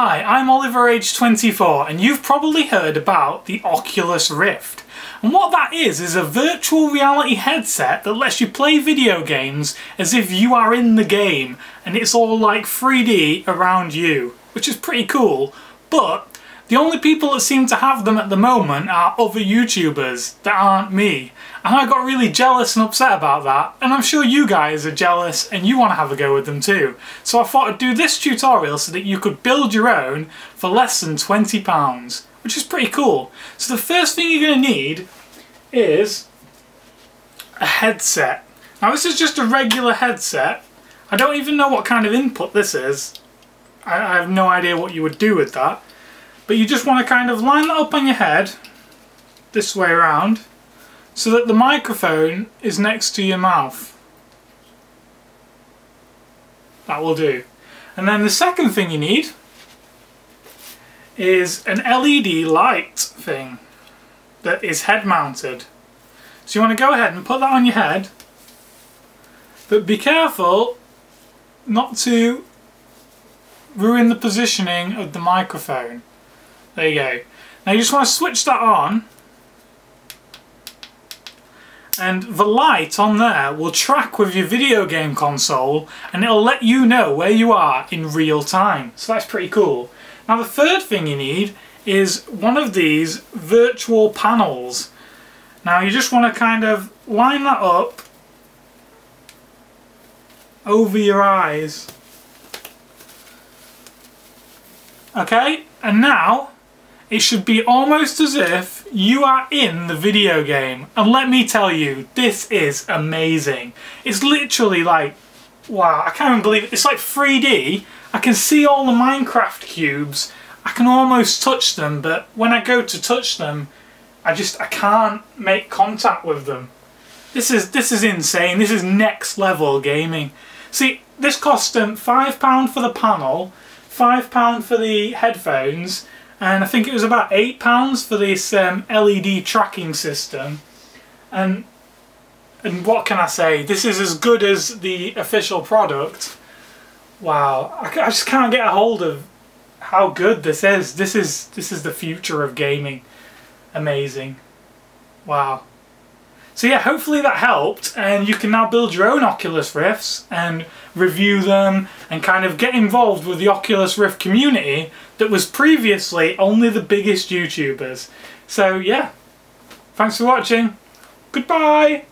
Hi, I'm Oliver, age 24, and you've probably heard about the Oculus Rift. And what that is a virtual reality headset that lets you play video games as if you are in the game, and it's all like 3D around you, which is pretty cool. But the only people that seem to have them at the moment are other YouTubers that aren't me. And I got really jealous and upset about that, and I'm sure you guys are jealous and you want to have a go with them too. So I thought I'd do this tutorial so that you could build your own for less than £20, which is pretty cool. So the first thing you're going to need is a headset. Now this is just a regular headset. I don't even know what kind of input this is. I have no idea what you would do with that. But you just want to kind of line that up on your head, this way around, so that the microphone is next to your mouth. That will do. And then the second thing you need is an LED light thing that is head mounted. So you want to go ahead and put that on your head, but be careful not to ruin the positioning of the microphone. There you go. Now you just want to switch that on, and the light on there will track with your video game console, and it'll let you know where you are in real time. So that's pretty cool. Now the third thing you need is one of these virtual panels. Now you just want to kind of line that up over your eyes. Okay, and now it should be almost as if you are in the video game. And let me tell you, this is amazing. It's literally like, wow, I can't even believe it. It's like 3D. I can see all the Minecraft cubes. I can almost touch them, but when I go to touch them, I can't make contact with them. This is insane. This is next level gaming. See, this cost them £5 for the panel, £5 for the headphones, and I think it was about £8 for this LED tracking system. And what can I say? This is as good as the official product. Wow, I just can't get a hold of how good this is. This is the future of gaming. Amazing. Wow. So yeah, hopefully that helped, and you can now build your own Oculus Rifts and review them and kind of get involved with the Oculus Rift community that was previously only the biggest YouTubers. So yeah, thanks for watching. Goodbye!